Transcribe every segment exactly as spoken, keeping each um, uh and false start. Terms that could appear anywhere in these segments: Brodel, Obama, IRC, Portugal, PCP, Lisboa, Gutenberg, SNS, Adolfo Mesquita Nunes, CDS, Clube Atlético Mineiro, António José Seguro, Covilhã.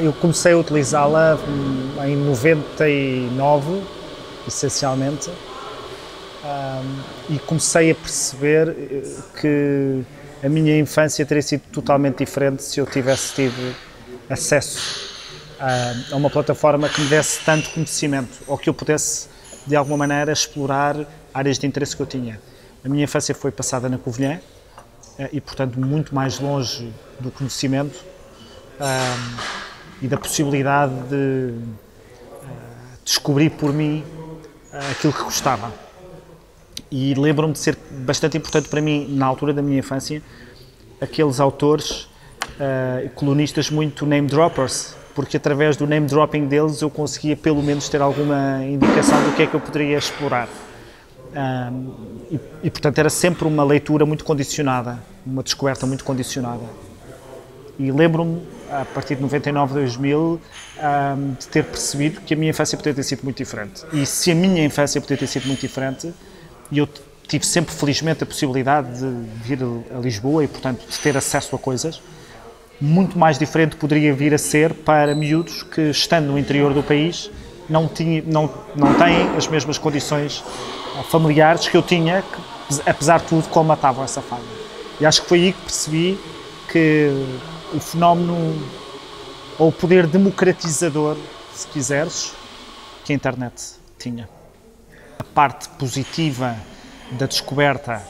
Eu comecei a utilizá-la em noventa e nove, essencialmente, um, e comecei a perceber que a minha infância teria sido totalmente diferente se eu tivesse tido acesso a, a uma plataforma que me desse tanto conhecimento, ou que eu pudesse, de alguma maneira, explorar áreas de interesse que eu tinha. A minha infância foi passada na Covilhã, e, portanto, muito mais longe do conhecimento um, e da possibilidade de uh, descobrir por mim uh, aquilo que gostava. E lembro-me de ser bastante importante para mim, na altura da minha infância, aqueles autores e uh, colunistas muito name-droppers, porque através do name-dropping deles eu conseguia pelo menos ter alguma indicação do que é que eu poderia explorar. Um, e, e, portanto, era sempre uma leitura muito condicionada, uma descoberta muito condicionada. E lembro-me, a partir de noventa e nove, dois mil, um, de ter percebido que a minha infância poderia ter sido muito diferente. E se a minha infância poderia ter sido muito diferente, e eu tive sempre, felizmente, a possibilidade de vir a Lisboa e, portanto, de ter acesso a coisas, muito mais diferente poderia vir a ser para miúdos que, estando no interior do país, não, tinha, não, não têm as mesmas condições familiares que eu tinha, que, apesar de tudo, colmatavam essa falha. E acho que foi aí que percebi que o fenómeno, ou o poder democratizador, se quiseres, que a internet tinha. A parte positiva da descoberta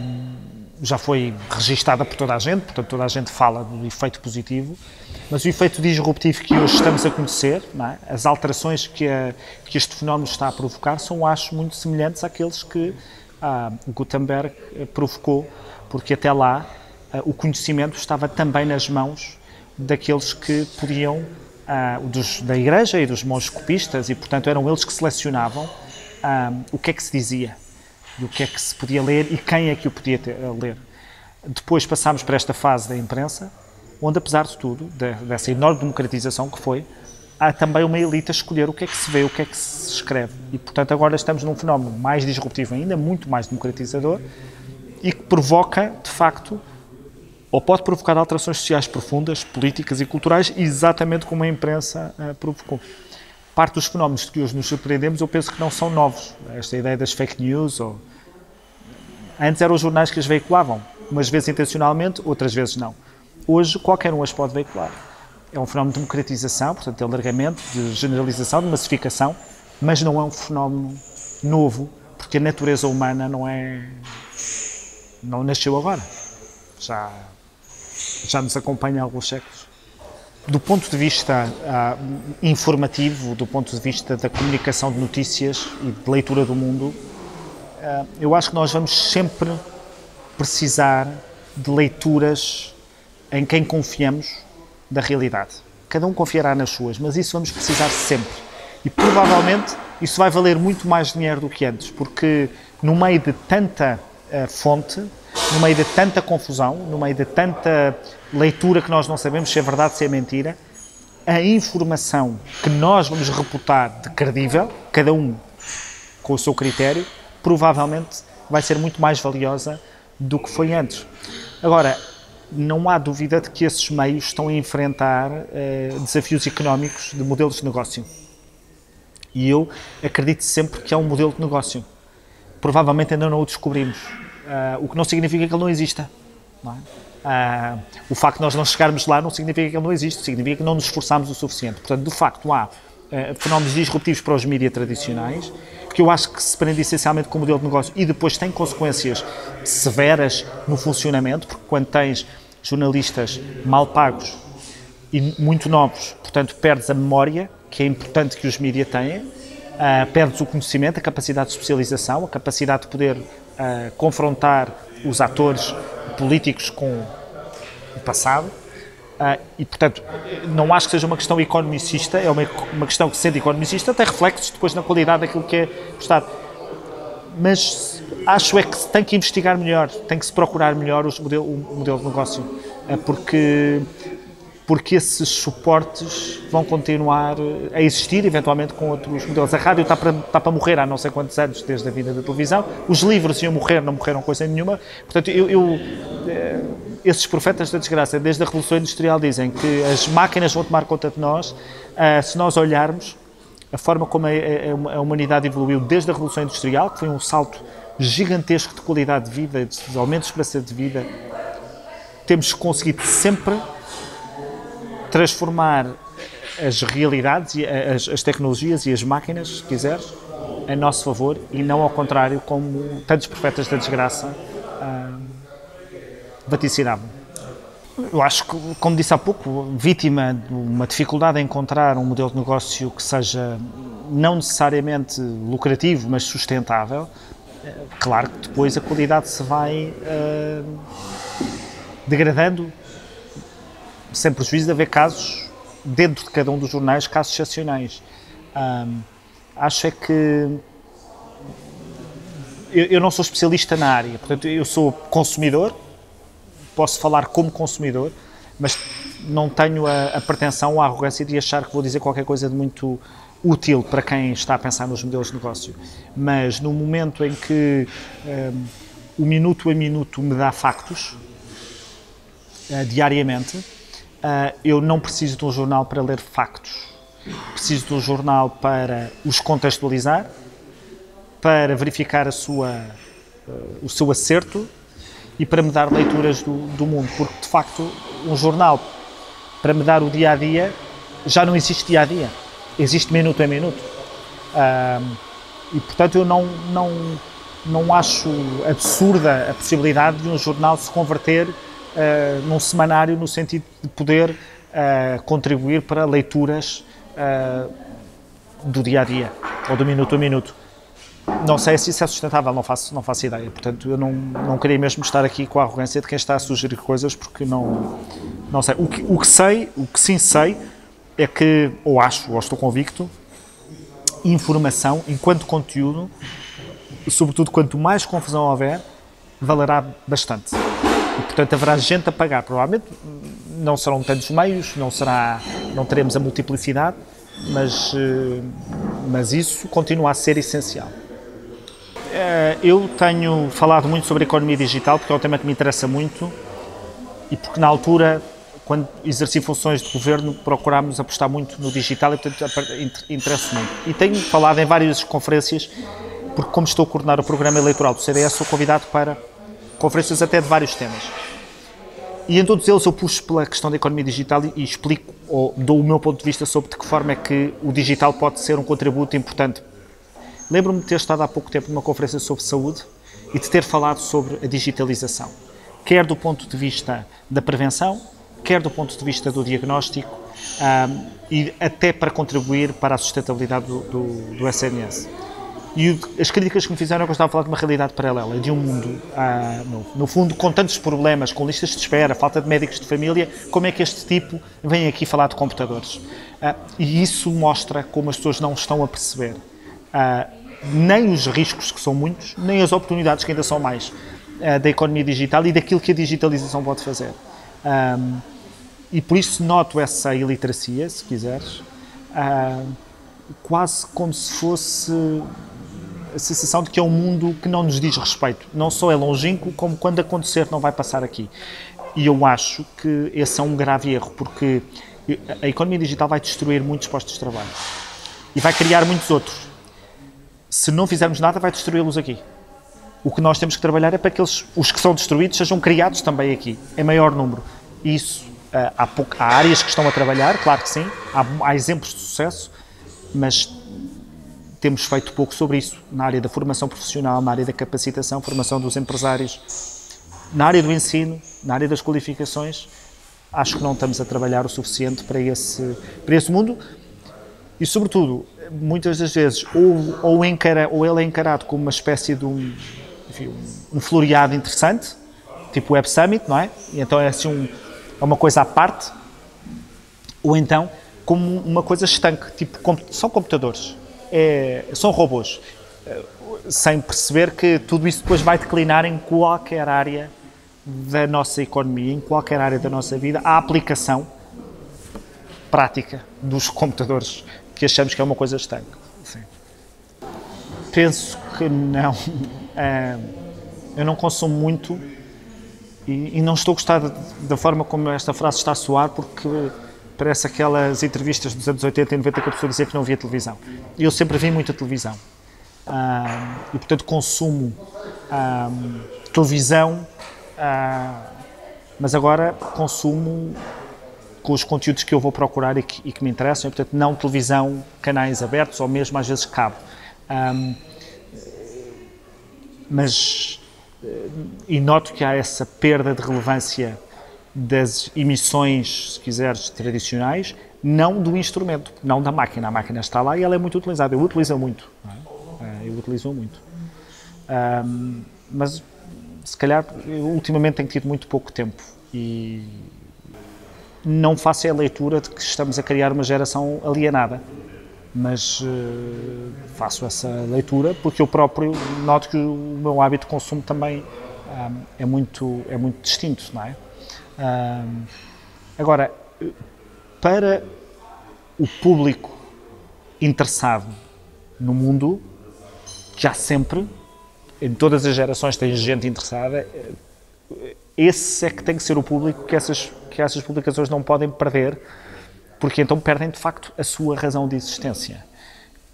hum, já foi registada por toda a gente, portanto toda a gente fala do efeito positivo, mas o efeito disruptivo que hoje estamos a conhecer, não é? As alterações que, a, que este fenómeno está a provocar são, acho, muito semelhantes àqueles que ah, Gutenberg provocou, porque até lá ah, o conhecimento estava também nas mãos daqueles que podiam, ah, dos, da Igreja e dos monges copistas, e portanto eram eles que selecionavam ah, o que é que se dizia, e o que é que se podia ler e quem é que o podia ter, ler. Depois passámos para esta fase da imprensa, onde, apesar de tudo, de, dessa enorme democratização que foi, há também uma elite a escolher o que é que se vê, o que é que se escreve. E, portanto, agora estamos num fenómeno mais disruptivo ainda, muito mais democratizador, e que provoca, de facto, ou pode provocar alterações sociais profundas, políticas e culturais, exatamente como a imprensa uh, provocou. Parte dos fenómenos que hoje nos surpreendemos, eu penso que não são novos. Esta ideia das fake news, ou... antes eram os jornais que as veiculavam, umas vezes intencionalmente, outras vezes não. Hoje, qualquer um as pode veicular. É um fenómeno de democratização, portanto, de alargamento, de generalização, de massificação, mas não é um fenómeno novo, porque a natureza humana não é... não nasceu agora. Já, já nos acompanha há alguns séculos. Do ponto de vista ah, informativo, do ponto de vista da comunicação de notícias e de leitura do mundo, ah, eu acho que nós vamos sempre precisar de leituras em quem confiamos da realidade. Cada um confiará nas suas, mas isso vamos precisar sempre. E provavelmente isso vai valer muito mais dinheiro do que antes, porque no meio de tanta ah, fonte, no meio de tanta confusão, no meio de tanta leitura que nós não sabemos se é verdade, se é mentira, a informação que nós vamos reputar de credível, cada um com o seu critério, provavelmente vai ser muito mais valiosa do que foi antes. Agora, não há dúvida de que esses meios estão a enfrentar eh, desafios económicos de modelos de negócio. E eu acredito sempre que é um modelo de negócio. Provavelmente ainda não o descobrimos. Uh, o que não significa que ele não exista. Não é? uh, o facto de nós não chegarmos lá não significa que ele não existe, significa que não nos esforçamos o suficiente. Portanto, de facto, há uh, fenómenos disruptivos para os mídias tradicionais, que eu acho que se prende essencialmente com o modelo de negócio e depois tem consequências severas no funcionamento, porque quando tens jornalistas mal pagos e muito novos, portanto, perdes a memória, que é importante que os mídias tenham, uh, perdes o conhecimento, a capacidade de especialização, a capacidade de poder a confrontar os atores políticos com o passado e, portanto, não acho que seja uma questão economicista, é uma, uma questão que, sendo economicista, tem reflexos depois na qualidade daquilo que é o Estado. Mas acho é que se tem que investigar melhor, tem que se procurar melhor os modelo, o modelo de negócio, porque, porque esses suportes vão continuar a existir, eventualmente com outros modelos. A rádio está para, está para morrer há não sei quantos anos, desde a vinda da televisão. Os livros iam morrer, não morreram coisa nenhuma. Portanto, eu, eu esses profetas da desgraça, desde a Revolução Industrial, dizem que as máquinas vão tomar conta de nós. Se nós olharmos a forma como a humanidade evoluiu desde a Revolução Industrial, que foi um salto gigantesco de qualidade de vida, de aumento de esperança de vida, temos conseguido sempre transformar as realidades, as, as tecnologias e as máquinas, se quiseres, a nosso favor, e não ao contrário, como tantos profetas da desgraça ah, vaticinavam. Eu acho que, como disse há pouco, vítima de uma dificuldade em encontrar um modelo de negócio que seja não necessariamente lucrativo, mas sustentável, claro que depois a qualidade se vai ah, degradando, sem prejuízo de haver casos dentro de cada um dos jornais, casos excepcionais. Um, acho é que eu, eu não sou especialista na área, portanto eu sou consumidor, posso falar como consumidor, mas não tenho a, a pretensão ou a arrogância de achar que vou dizer qualquer coisa de muito útil para quem está a pensar nos modelos de negócio. Mas no momento em que um, o minuto a minuto me dá factos, uh, diariamente, Uh, eu não preciso de um jornal para ler factos, preciso de um jornal para os contextualizar, para verificar a sua, uh, o seu acerto e para me dar leituras do, do mundo, porque de facto um jornal para me dar o dia-a-dia já não existe dia-a-dia, existe minuto a minuto. Uh, e portanto eu não, não, não acho absurda a possibilidade de um jornal se converter Uh, num semanário, no sentido de poder uh, contribuir para leituras uh, do dia a dia, ou do minuto a minuto. Não sei se isso é sustentável, não faço, não faço ideia. Portanto, eu não, não queria mesmo estar aqui com a arrogância de quem está a sugerir coisas, porque não, não sei. O que, o que sei, o que sim sei, é que, ou acho, ou estou convicto, informação, enquanto conteúdo, sobretudo quanto mais confusão houver, valerá bastante. E, portanto, haverá gente a pagar. Provavelmente não serão tantos meios, não, será, não teremos a multiplicidade, mas, mas isso continua a ser essencial. Eu tenho falado muito sobre a economia digital, porque é um tema que me interessa muito e porque, na altura, quando exerci funções de governo, procurámos apostar muito no digital e, portanto, interesso muito. E tenho falado em várias conferências, porque, como estou a coordenar o programa eleitoral do C D S, sou convidado para conferências até de vários temas. E em todos eles eu puxo pela questão da economia digital e explico, ou dou o meu ponto de vista sobre de que forma é que o digital pode ser um contributo importante. Lembro-me de ter estado há pouco tempo numa conferência sobre saúde e de ter falado sobre a digitalização, quer do ponto de vista da prevenção, quer do ponto de vista do diagnóstico, um, e até para contribuir para a sustentabilidade do, do, do S N S. E as críticas que me fizeram é que eu estava a falar de uma realidade paralela, de um mundo, ah, no, no fundo, com tantos problemas, com listas de espera, falta de médicos de família, como é que este tipo vem aqui falar de computadores? Ah, e isso mostra como as pessoas não estão a perceber ah, nem os riscos, que são muitos, nem as oportunidades, que ainda são mais, ah, da economia digital e daquilo que a digitalização pode fazer. Ah, e por isso noto essa iliteracia, se quiseres, ah, quase como se fosse a sensação de que é um mundo que não nos diz respeito. Não só é longínquo, como quando acontecer não vai passar aqui. E eu acho que esse é um grave erro, porque a economia digital vai destruir muitos postos de trabalho e vai criar muitos outros. Se não fizermos nada, vai destruí-los aqui. O que nós temos que trabalhar é para que eles, os que são destruídos, sejam criados também aqui, em maior número. E isso, há, pouca, há áreas que estão a trabalhar, claro que sim, há, há exemplos de sucesso, mas temos feito pouco sobre isso, na área da formação profissional, na área da capacitação, formação dos empresários, na área do ensino, na área das qualificações. Acho que não estamos a trabalhar o suficiente para esse, para esse mundo e, sobretudo, muitas das vezes, ou, ou, encara, ou ele é encarado como uma espécie de um, enfim, um floreado interessante, tipo Web Summit, não é? E então é assim um, é uma coisa à parte, ou então como uma coisa estanque, tipo, são computadores. É, são robôs, sem perceber que tudo isso depois vai declinar em qualquer área da nossa economia, em qualquer área da nossa vida, a aplicação prática dos computadores, que achamos que é uma coisa estanque. Sim. Penso que não. Eu não consumo muito E, e não estou a gostar da forma como esta frase está a soar, porque parece aquelas entrevistas dos anos oitenta e noventa que a pessoa dizia que não via televisão. Eu sempre vi muita televisão. Ah, e, portanto, consumo ah, televisão, ah, mas agora consumo com os conteúdos que eu vou procurar e que, e que me interessam, e, portanto, não televisão, canais abertos, ou mesmo, às vezes, cabo. Ah, mas... e noto que há essa perda de relevância das emissões, se quiseres, tradicionais, não do instrumento, não da máquina. A máquina está lá e ela é muito utilizada. Eu utilizo muito, não é? Eu utilizo muito. Um, mas, se calhar, eu, ultimamente tenho tido muito pouco tempo e não faço a leitura de que estamos a criar uma geração alienada. Mas uh, faço essa leitura porque eu próprio noto que o meu hábito de consumo também um, é, muito, é muito distinto, não é? Um, agora, para o público interessado no mundo, que há sempre, em todas as gerações tem gente interessada, esse é que tem que ser o público que essas, que essas publicações não podem perder, porque então perdem, de facto, a sua razão de existência.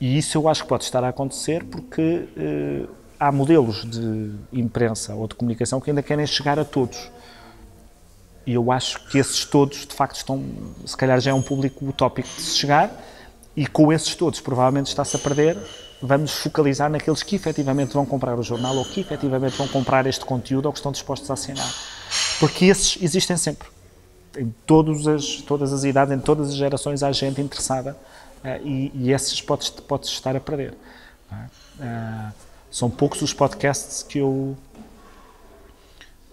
E isso eu acho que pode estar a acontecer porque eh, há modelos de imprensa ou de comunicação que ainda querem chegar a todos. E eu acho que esses todos, de facto, estão, se calhar já é um público utópico de se chegar, e com esses todos, provavelmente está-se a perder, vamos focalizar naqueles que efetivamente vão comprar o jornal ou que efetivamente vão comprar este conteúdo ou que estão dispostos a assinar. Porque esses existem sempre. Em todas as, todas as idades, em todas as gerações, há gente interessada uh, e, e esses podes, podes estar a perder. Uh, são poucos os podcasts que eu,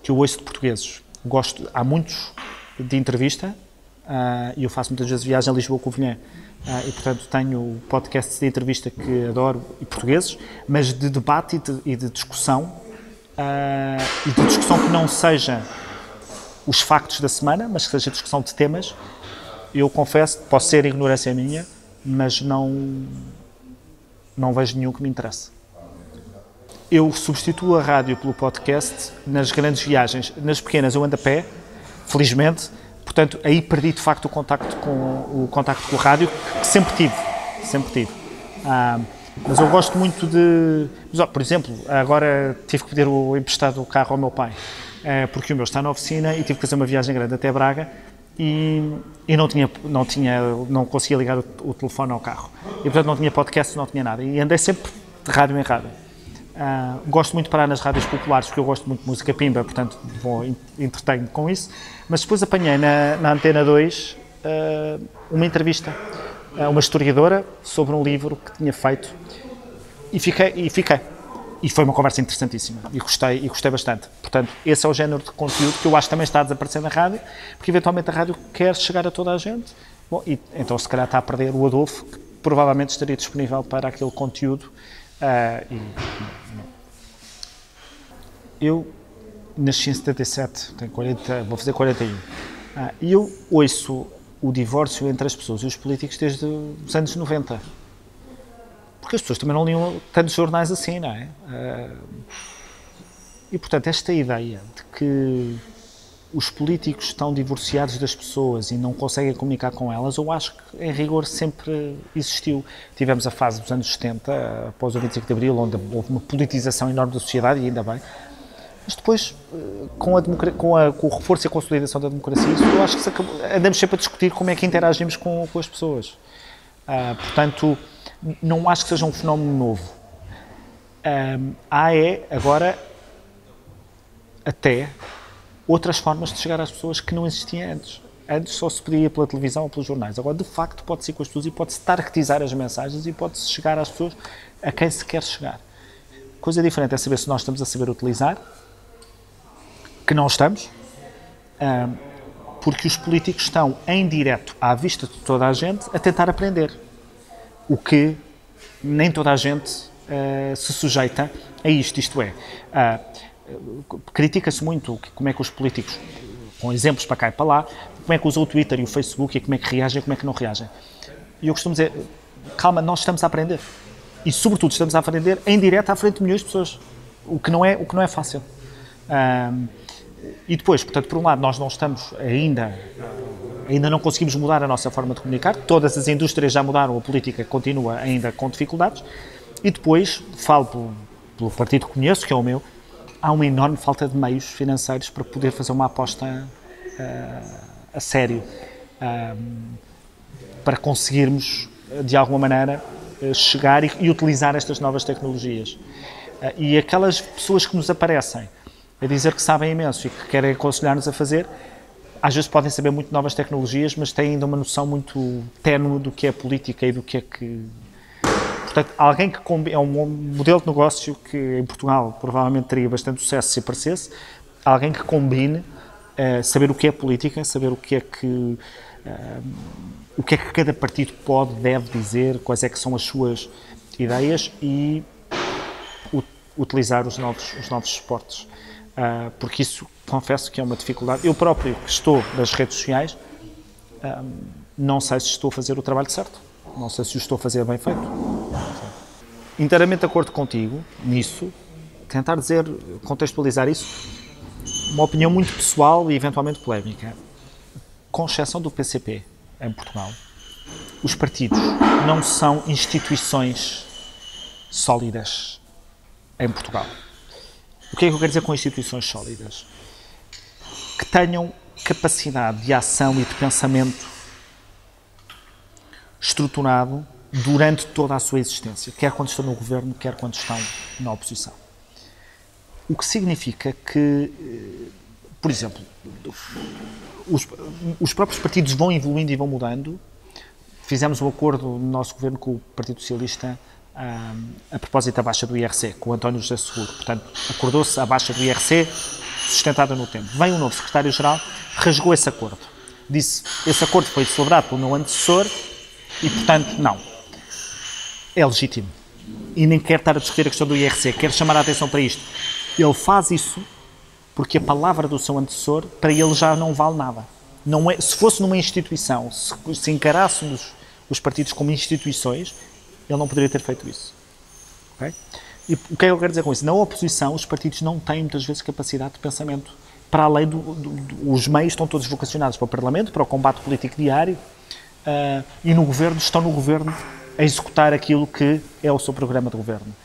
que eu ouço de portugueses. Gosto, há muitos de entrevista uh, e eu faço muitas vezes viagem a Lisboa, Covilhã uh, e, portanto, tenho podcasts de entrevista que adoro e portugueses, mas de debate e de, e de discussão uh, e de discussão que não seja os factos da semana, mas que seja discussão de temas, eu confesso, posso ser ignorância minha, mas não, não vejo nenhum que me interesse. Eu substituo a rádio pelo podcast nas grandes viagens. Nas pequenas eu ando a pé, felizmente, portanto, aí perdi de facto o contacto com o, contacto com a rádio, que sempre tive, sempre tive. Ah, mas eu gosto muito de... Mas, ó, por exemplo, agora tive que pedir o emprestado o carro ao meu pai, porque o meu está na oficina e tive que fazer uma viagem grande até Braga e, e não, tinha, não, tinha, não conseguia ligar o, o telefone ao carro. E, portanto, não tinha podcast, não tinha nada. E andei sempre de rádio em rádio. Uh, gosto muito de parar nas rádios populares, porque eu gosto muito de música pimba, portanto, vou entretenho com isso. Mas depois apanhei na, na Antena dois uh, uma entrevista a uma historiadora sobre um livro que tinha feito e fiquei. E fiquei. E foi uma conversa interessantíssima e gostei, e gostei bastante. Portanto, esse é o género de conteúdo que eu acho que também está a desaparecer na rádio, porque eventualmente a rádio quer chegar a toda a gente. Bom, e, então se calhar está a perder o Adolfo, que provavelmente estaria disponível para aquele conteúdo. Uh, e, eu nasci em setenta e sete, tenho quarenta, vou fazer quarenta e um. Uh, eu ouço o divórcio entre as pessoas e os políticos desde os anos noventa. Porque as pessoas também não liam tantos jornais assim, não é? E, portanto, esta ideia de que os políticos estão divorciados das pessoas e não conseguem comunicar com elas, eu acho que, em rigor, sempre existiu. Tivemos a fase dos anos setenta, após o vinte e cinco de Abril, onde houve uma politização enorme da sociedade, e ainda bem. Mas depois, com, a com, a, com o reforço e a consolidação da democracia, isso, eu acho que se acabou, andamos sempre a discutir como é que interagimos com, com as pessoas. Portanto, não acho que seja um fenómeno novo. Um, há é, agora, até, outras formas de chegar às pessoas que não existiam antes. Antes só se podia pela televisão ou pelos jornais. Agora, de facto, pode-se ir com as pessoas e pode-se targetizar as mensagens e pode-se chegar às pessoas a quem se quer chegar. Coisa diferente é saber se nós estamos a saber utilizar, que não estamos, um, porque os políticos estão, em direto, à vista de toda a gente, a tentar aprender. O que nem toda a gente uh, se sujeita a isto, isto é, uh, critica-se muito como é que os políticos, com exemplos para cá e para lá, como é que usam o Twitter e o Facebook e como é que reagem e como é que não reagem. E eu costumo dizer, calma, nós estamos a aprender e, sobretudo, estamos a aprender em direto à frente de milhões de pessoas, o que não é, o que não é fácil. Uh, E depois, portanto, por um lado, nós não estamos ainda, ainda não conseguimos mudar a nossa forma de comunicar, todas as indústrias já mudaram, a política continua ainda com dificuldades, e depois, falo pelo, pelo partido que conheço, que é o meu, há uma enorme falta de meios financeiros para poder fazer uma aposta uh, a sério, uh, para conseguirmos, de alguma maneira, chegar e, e utilizar estas novas tecnologias. Uh, e aquelas pessoas que nos aparecem a dizer que sabem imenso e que querem aconselhar-nos a fazer, às vezes podem saber muito novas tecnologias, mas têm ainda uma noção muito ténue do que é política e do que é que... Portanto, alguém que é um modelo de negócio que em Portugal provavelmente teria bastante sucesso se aparecesse, alguém que combine uh, saber o que é política, saber o que é que... Uh, o que é que cada partido pode, deve dizer, quais é que são as suas ideias e utilizar os novos, os novos suportes. Uh, porque isso, confesso que é uma dificuldade. Eu próprio, que estou nas redes sociais, um, não sei se estou a fazer o trabalho certo, não sei se o estou a fazer bem feito. Inteiramente de acordo contigo nisso, tentar dizer, contextualizar isso, uma opinião muito pessoal e eventualmente polémica. Com exceção do P C P em Portugal, os partidos não são instituições sólidas em Portugal. O que é que eu quero dizer com instituições sólidas? Que tenham capacidade de ação e de pensamento estruturado durante toda a sua existência, quer quando estão no governo, quer quando estão na oposição. O que significa que, por exemplo, os, os próprios partidos vão evoluindo e vão mudando. Fizemos um acordo no nosso governo com o Partido Socialista Um, a propósito da baixa do I R C, com o António José Seguro. Portanto, acordou-se a baixa do I R C sustentada no tempo. Vem o novo secretário-geral, rasgou esse acordo. Disse, esse acordo foi celebrado pelo meu antecessor e, portanto, não. É legítimo. E nem quer estar a discutir a questão do I R C, quer chamar a atenção para isto. Ele faz isso porque a palavra do seu antecessor, para ele já não vale nada. Não é, se fosse numa instituição, se, se encarássemos os partidos como instituições, ele não poderia ter feito isso. Okay? E o que é que eu quero dizer com isso? Na oposição, os partidos não têm, muitas vezes, capacidade de pensamento. Para além do, do, do... Os meios estão todos vocacionados para o Parlamento, para o combate político diário, uh, e no Governo, estão no Governo a executar aquilo que é o seu programa de Governo.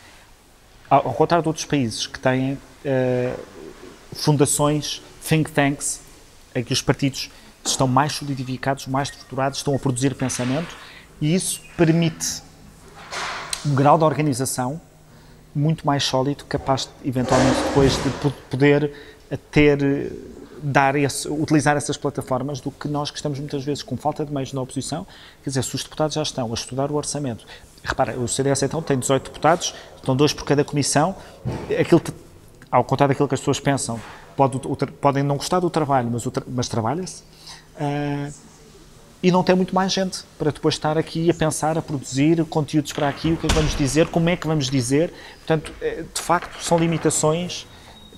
Ao, ao contrário de outros países que têm uh, fundações, think tanks, em que os partidos estão mais solidificados, mais estruturados, estão a produzir pensamento, e isso permite um grau de organização muito mais sólido, capaz de, eventualmente depois de poder ter, dar esse, utilizar essas plataformas do que nós que estamos muitas vezes com falta de meios na oposição. Quer dizer, se os deputados já estão a estudar o orçamento, repara, o C D S então tem dezoito deputados, estão dois por cada comissão, aquilo, ao contrário daquilo que as pessoas pensam, pode, o, podem não gostar do trabalho, mas, mas trabalha-se. Uh, E não tem muito mais gente para depois estar aqui a pensar, a produzir conteúdos para aqui, o que é que vamos dizer, como é que vamos dizer. Portanto, de facto, são limitações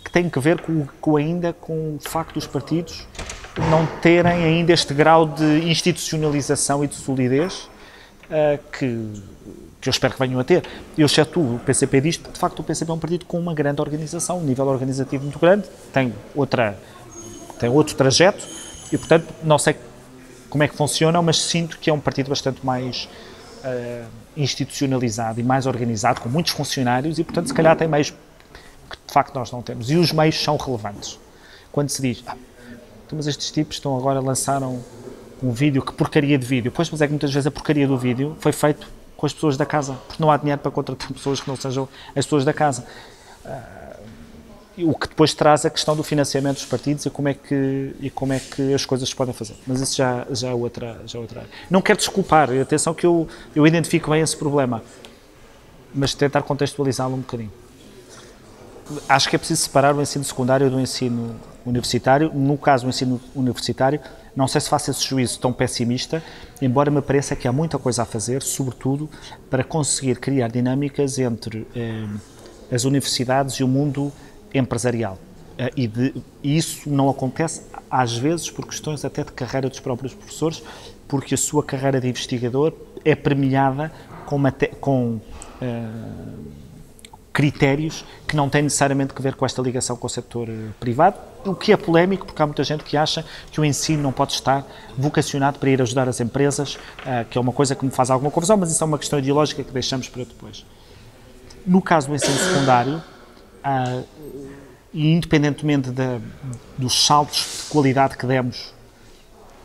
que têm que ver com, com ainda com o facto dos partidos não terem ainda este grau de institucionalização e de solidez uh, que, que eu espero que venham a ter. Eu excetuo o P C P disto, porque de facto o P C P é um partido com uma grande organização, um nível organizativo muito grande, tem, outra, tem outro trajeto e, portanto, não sei como é que funcionam, mas sinto que é um partido bastante mais uh, institucionalizado e mais organizado, com muitos funcionários e, portanto, se calhar tem meios que, de facto, nós não temos. E os meios são relevantes. Quando se diz, ah, mas estes tipos estão agora, lançaram um vídeo, que porcaria de vídeo. Pois, mas é que muitas vezes a porcaria do vídeo foi feito com as pessoas da casa, porque não há dinheiro para contratar pessoas que não sejam as pessoas da casa. Uh, o que depois traz a questão do financiamento dos partidos e como é que, e como é que as coisas se podem fazer. Mas isso já, já, é outra, já é outra área. Não quero desculpar, atenção que eu, eu identifico bem esse problema, mas tentar contextualizá-lo um bocadinho. Acho que é preciso separar o ensino secundário do ensino universitário. No caso do ensino universitário, não sei se faço esse juízo tão pessimista, embora me pareça que há muita coisa a fazer, sobretudo para conseguir criar dinâmicas entre eh, as universidades e o mundo empresarial. E, de, e isso não acontece, às vezes, por questões até de carreira dos próprios professores, porque a sua carreira de investigador é premiada com, mate, com, uh, critérios que não têm necessariamente que ver com esta ligação com o setor privado, o que é polémico, porque há muita gente que acha que o ensino não pode estar vocacionado para ir ajudar as empresas, que é uma coisa que me faz alguma confusão, mas isso é uma questão ideológica que deixamos para depois. No caso do ensino secundário, e independentemente de, dos saltos de qualidade que demos,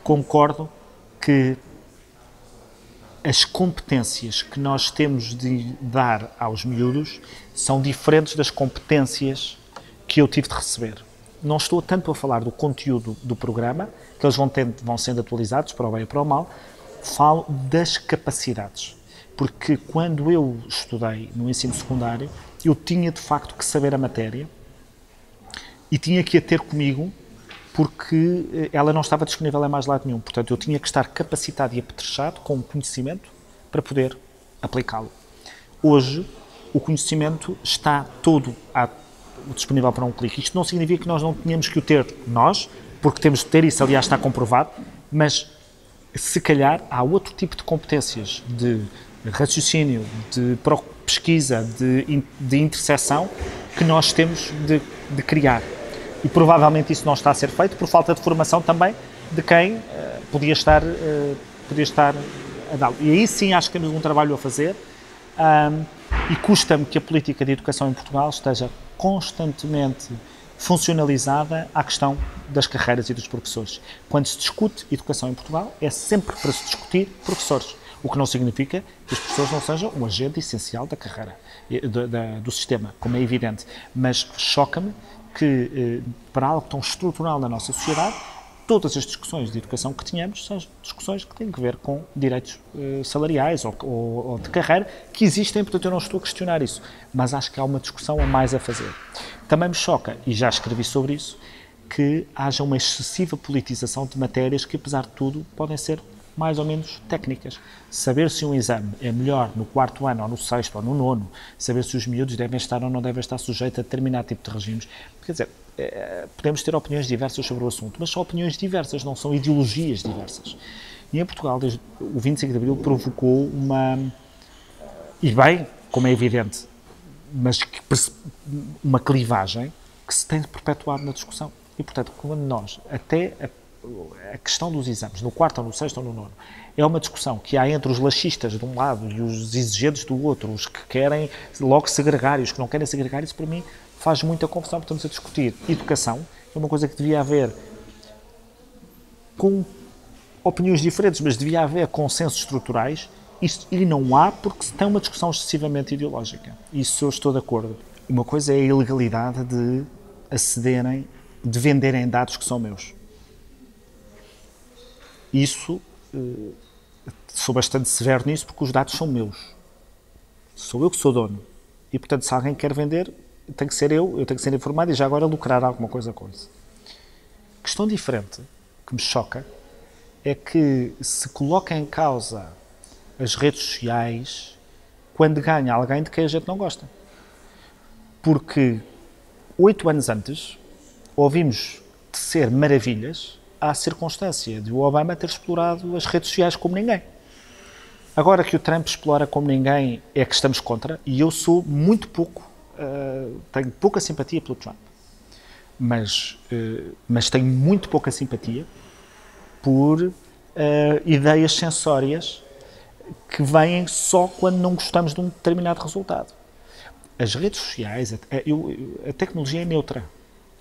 concordo que as competências que nós temos de dar aos miúdos são diferentes das competências que eu tive de receber. Não estou tanto a falar do conteúdo do programa, que eles vão, tendo, vão sendo atualizados para o bem e para o mal, falo das capacidades. Porque quando eu estudei no ensino secundário, eu tinha de facto que saber a matéria e tinha que a ter comigo, porque ela não estava disponível em mais lado nenhum. Portanto, eu tinha que estar capacitado e apetrechado com o conhecimento para poder aplicá-lo. Hoje, o conhecimento está todo à, disponível para um clique. Isto não significa que nós não tenhamos que o ter nós, porque temos de ter, isso aliás está comprovado, mas se calhar há outro tipo de competências, de raciocínio, de pesquisa, de, de interseção, que nós temos de, de criar. E provavelmente isso não está a ser feito por falta de formação também de quem uh, podia estar, uh, podia estar a dar. E aí sim acho que temos um trabalho a fazer um, e custa-me que a política de educação em Portugal esteja constantemente funcionalizada à questão das carreiras e dos professores. Quando se discute educação em Portugal é sempre para se discutir professores, o que não significa que os professores não sejam um agente essencial da carreira, do, da, do sistema, como é evidente, mas choca-me que para algo tão estrutural na nossa sociedade, todas as discussões de educação que tínhamos são discussões que têm a ver com direitos salariais ou, ou, ou de carreira, que existem, portanto eu não estou a questionar isso, mas acho que há uma discussão a mais a fazer. Também me choca, e já escrevi sobre isso, que haja uma excessiva politização de matérias que, apesar de tudo, podem ser mais ou menos técnicas. Saber se um exame é melhor no quarto ano, ou no sexto, ou no nono, saber se os miúdos devem estar ou não devem estar sujeitos a determinado tipo de regimes. Quer dizer, podemos ter opiniões diversas sobre o assunto, mas são opiniões diversas, não são ideologias diversas. E em Portugal, desde o vinte e cinco de abril provocou uma... e bem, como é evidente, mas uma clivagem que se tem perpetuado na discussão. E, portanto, quando nós, até a a questão dos exames, no quarto, ou no sexto, ou no nono, é uma discussão que há entre os laxistas de um lado e os exigentes do outro, os que querem logo segregar e os que não querem segregar, isso para mim faz muita confusão, porque estamos a discutir educação, é uma coisa que devia haver com opiniões diferentes, mas devia haver consensos estruturais, isso, e não há porque se tem uma discussão excessivamente ideológica. Isso eu estou de acordo. Uma coisa é a ilegalidade de acederem, de venderem dados que são meus. Isso, sou bastante severo nisso, porque os dados são meus. Sou eu que sou dono. E, portanto, se alguém quer vender, tem que ser eu, eu tenho que ser informado e já agora lucrar alguma coisa com isso. Questão diferente, que me choca, é que se coloca em causa as redes sociais quando ganha alguém de quem a gente não gosta. Porque, oito anos antes, ouvimos tecer maravilhas à circunstância de o Obama ter explorado as redes sociais como ninguém. Agora que o Trump explora como ninguém é que estamos contra, e eu sou muito pouco, uh, tenho pouca simpatia pelo Trump, mas, uh, mas tenho muito pouca simpatia por uh, ideias sensórias que vêm só quando não gostamos de um determinado resultado. As redes sociais, a, a, a tecnologia é neutra,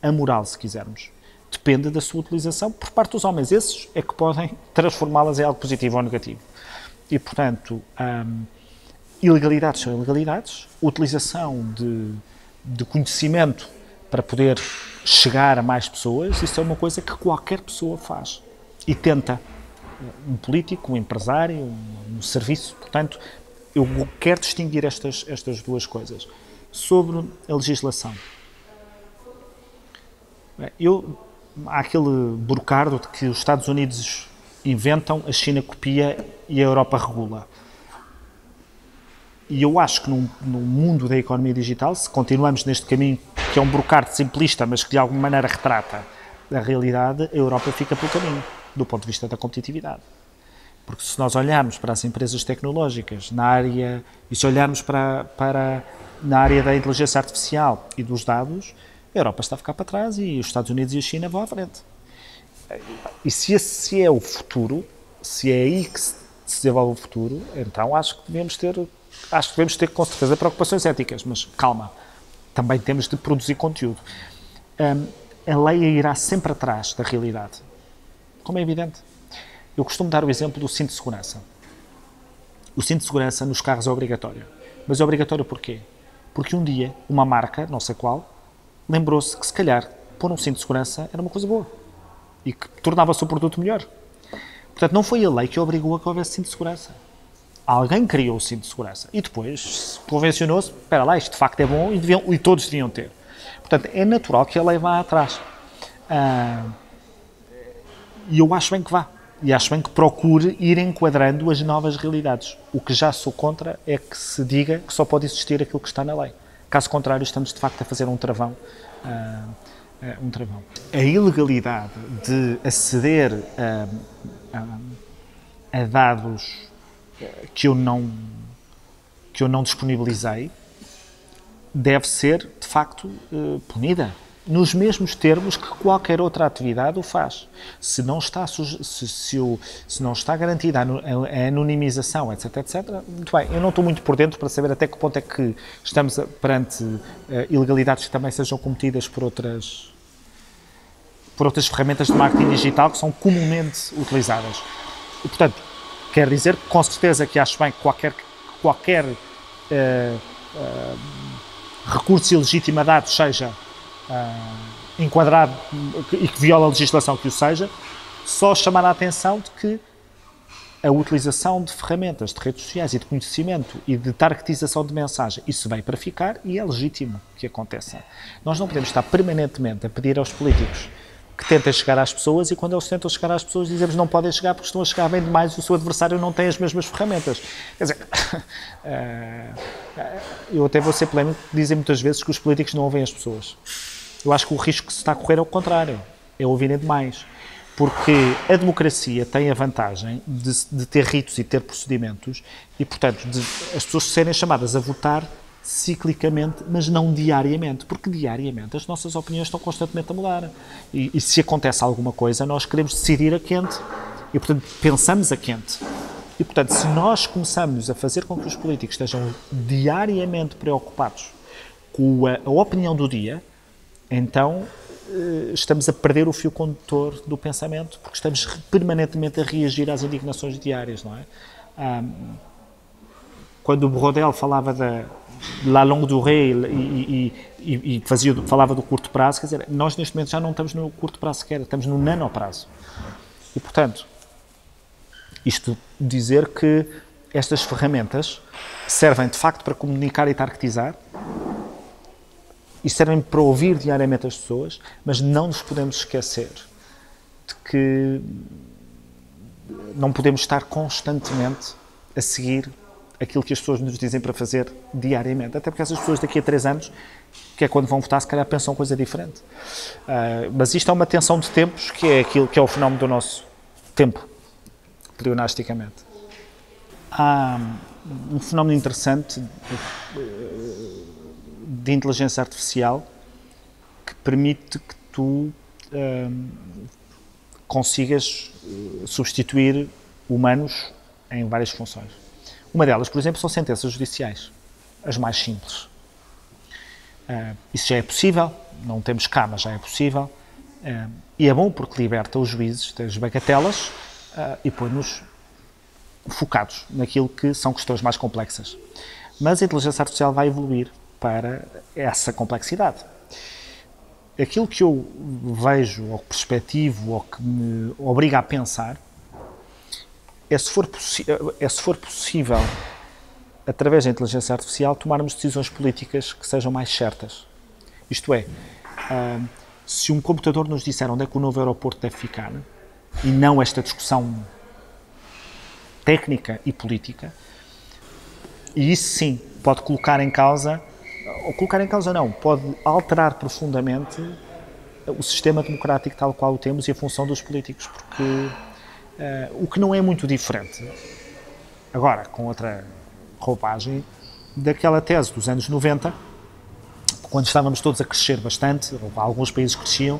amoral se quisermos. Depende da sua utilização por parte dos homens. Esses é que podem transformá-las em algo positivo ou negativo. E, portanto, hum, ilegalidades são ilegalidades, utilização de, de conhecimento para poder chegar a mais pessoas, isso é uma coisa que qualquer pessoa faz e tenta. Um político, um empresário, um, um serviço. Portanto, eu quero distinguir estas, estas duas coisas. Sobre a legislação. Eu... Há aquele brocardo de que os Estados Unidos inventam, a China copia e a Europa regula. E eu acho que no, no mundo da economia digital, se continuamos neste caminho, que é um brocardo simplista, mas que de alguma maneira retrata a realidade, a Europa fica pelo caminho, do ponto de vista da competitividade. Porque se nós olharmos para as empresas tecnológicas na área, e se olharmos para, para na área da inteligência artificial e dos dados, a Europa está a ficar para trás e os Estados Unidos e a China vão à frente. E se esse é o futuro, se é aí que se desenvolve o futuro, então acho que devemos ter, acho que devemos ter com certeza preocupações éticas, mas calma, também temos de produzir conteúdo. Um, a lei irá sempre atrás da realidade, como é evidente. Eu costumo dar o exemplo do cinto de segurança. O cinto de segurança nos carros é obrigatório. Mas é obrigatório porquê? Porque um dia, uma marca, não sei qual, lembrou-se que se calhar pôr um cinto de segurança era uma coisa boa e que tornava-se o produto melhor. Portanto, não foi a lei que obrigou a que houvesse cinto de segurança. Alguém criou o cinto de segurança e depois convencionou-se, espera lá, isto de facto é bom e, deviam, e todos deviam ter. Portanto, é natural que a lei vá atrás. Ah, e eu acho bem que vá. E acho bem que procure ir enquadrando as novas realidades. O que já sou contra é que se diga que só pode existir aquilo que está na lei. Caso contrário, estamos de facto a fazer um travão. Uh, um travão. A ilegalidade de aceder a, a, a dados que eu, não, que eu não disponibilizei deve ser, de facto, uh, punida. Nos mesmos termos que qualquer outra atividade o faz. Se não está, se, se, o, se não está garantida a, a anonimização, etc, etcétera, muito bem, eu não estou muito por dentro para saber até que ponto é que estamos perante uh, ilegalidades que também sejam cometidas por outras, por outras ferramentas de marketing digital que são comumente utilizadas. E, portanto, quer dizer que com certeza que acho bem que qualquer, qualquer uh, uh, recurso ilegítimo a dados seja Uh, enquadrado e que viola a legislação que o seja, só chamar a atenção de que a utilização de ferramentas, de redes sociais e de conhecimento e de targetização de mensagem, isso vem para ficar e é legítimo que aconteça. Nós não podemos estar permanentemente a pedir aos políticos que tentem chegar às pessoas e quando eles tentam chegar às pessoas dizemos que não podem chegar porque estão a chegar bem demais e o seu adversário não tem as mesmas ferramentas. Quer dizer, uh, eu até vou ser polémico, dizem muitas vezes que os políticos não ouvem as pessoas. Eu acho que o risco que se está a correr é o contrário, é ouvirem demais, porque a democracia tem a vantagem de, de ter ritos e ter procedimentos e, portanto, de as pessoas serem chamadas a votar ciclicamente, mas não diariamente, porque diariamente as nossas opiniões estão constantemente a mudar e, e se acontece alguma coisa, nós queremos decidir a quente e, portanto, pensamos a quente. E, portanto, se nós começamos a fazer com que os políticos estejam diariamente preocupados com a, a opinião do dia, então, estamos a perder o fio condutor do pensamento, porque estamos permanentemente a reagir às indignações diárias, não é? Quando Brodel falava da la longue durée e, e, e, e fazia, falava do curto prazo, quer dizer, nós neste momento já não estamos no curto prazo sequer, estamos no nanoprazo. E, portanto, isto dizer que estas ferramentas servem, de facto, para comunicar e targetizar, e servem para ouvir diariamente as pessoas, mas não nos podemos esquecer de que não podemos estar constantemente a seguir aquilo que as pessoas nos dizem para fazer diariamente. Até porque essas pessoas daqui a três anos, que é quando vão votar, se calhar pensam coisa diferente. Uh, mas isto é uma tensão de tempos que é aquilo que é o fenómeno do nosso tempo, pleonasticamente. Há um fenómeno interessante de inteligência artificial que permite que tu hum, consigas substituir humanos em várias funções. Uma delas, por exemplo, são sentenças judiciais, as mais simples. Uh, isso já é possível, não temos cá, mas já é possível. Uh, e é bom porque liberta os juízes das bagatelas uh, e põe-nos focados naquilo que são questões mais complexas. Mas a inteligência artificial vai evoluir para essa complexidade. Aquilo que eu vejo, ou que perspectivo, ou que me obriga a pensar, é se for, é se for possível, através da inteligência artificial, tomarmos decisões políticas que sejam mais certas. Isto é, uh, se um computador nos disser onde é que o novo aeroporto deve ficar, e não esta discussão técnica e política, e isso sim pode colocar em causa ou colocar em causa não, pode alterar profundamente o sistema democrático tal qual o temos e a função dos políticos, porque uh, o que não é muito diferente, agora com outra roupagem, daquela tese dos anos noventa, quando estávamos todos a crescer bastante, ou alguns países cresciam,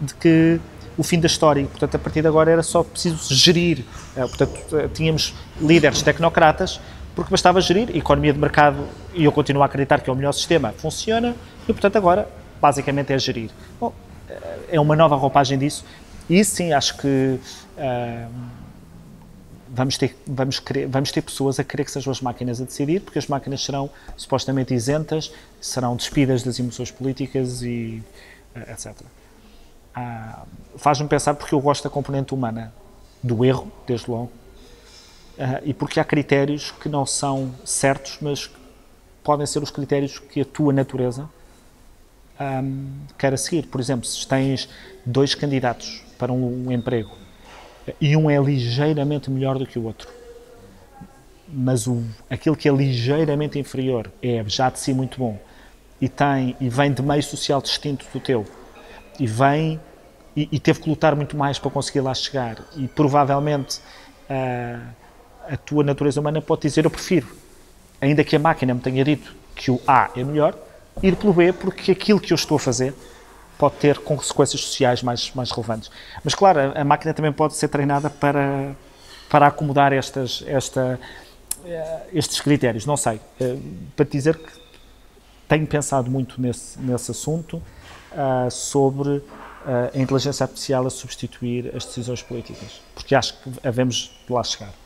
de que o fim da história, e portanto a partir de agora era só preciso gerir, portanto tínhamos líderes tecnocratas, porque bastava gerir, a economia de mercado, e eu continuo a acreditar que é o melhor sistema, funciona, e portanto agora basicamente é gerir. Bom, é uma nova roupagem disso, e sim, acho que uh, vamos, ter, vamos, querer, vamos ter pessoas a querer que sejam as máquinas a decidir, porque as máquinas serão supostamente isentas, serão despidas das emoções políticas e uh, etcétera. Uh, faz-me pensar porque eu gosto da componente humana, do erro, desde logo, Uh, e porque há critérios que não são certos, mas podem ser os critérios que a tua natureza um, quer a seguir. Por exemplo, se tens dois candidatos para um, um emprego e um é ligeiramente melhor do que o outro, mas o, aquilo que é ligeiramente inferior é já de si muito bom e, tem, e vem de meio social distinto do teu e, vem, e, e teve que lutar muito mais para conseguir lá chegar e provavelmente... Uh, a tua natureza humana pode dizer, eu prefiro, ainda que a máquina me tenha dito que o A é melhor, ir pelo B, porque aquilo que eu estou a fazer pode ter consequências sociais mais, mais relevantes. Mas, claro, a, a máquina também pode ser treinada para, para acomodar estas, esta, estes critérios, não sei. Para te dizer que tenho pensado muito nesse, nesse assunto, uh, sobre a inteligência artificial a substituir as decisões políticas, porque acho que devemos lá chegar.